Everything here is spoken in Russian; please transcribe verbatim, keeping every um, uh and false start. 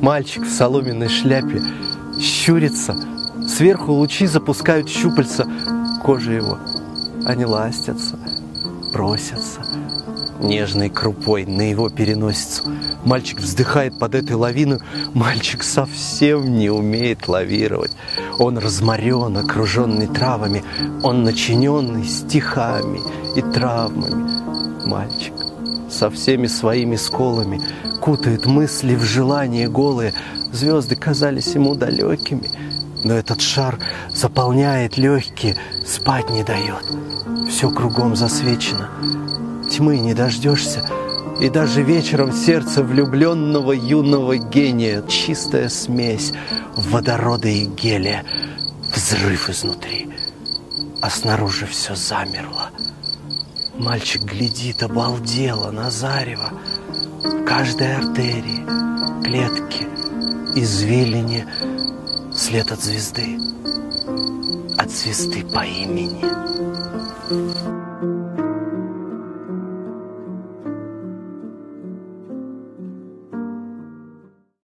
Мальчик в соломенной шляпе щурится. Сверху лучи запускают щупальца. Кожа его. Они ластятся, просятся нежной крупой на его переносицу. Мальчик вздыхает под этой лавиной. Мальчик совсем не умеет лавировать. Он разморен, окруженный травами. Он начиненный стихами и травмами. Мальчик со всеми своими сколами кутает мысли в желание голые. Звезды казались ему далекими, но этот шар заполняет легкие, спать не дает. Все кругом засвечено. Тьмы не дождешься, и даже вечером сердце влюбленного юного гения — чистая смесь водорода и гелия, взрыв изнутри, а снаружи все замерло. Мальчик глядит обалдело на зарево. В каждой артерии, клетке, извилине след от звезды, от звезды по имени.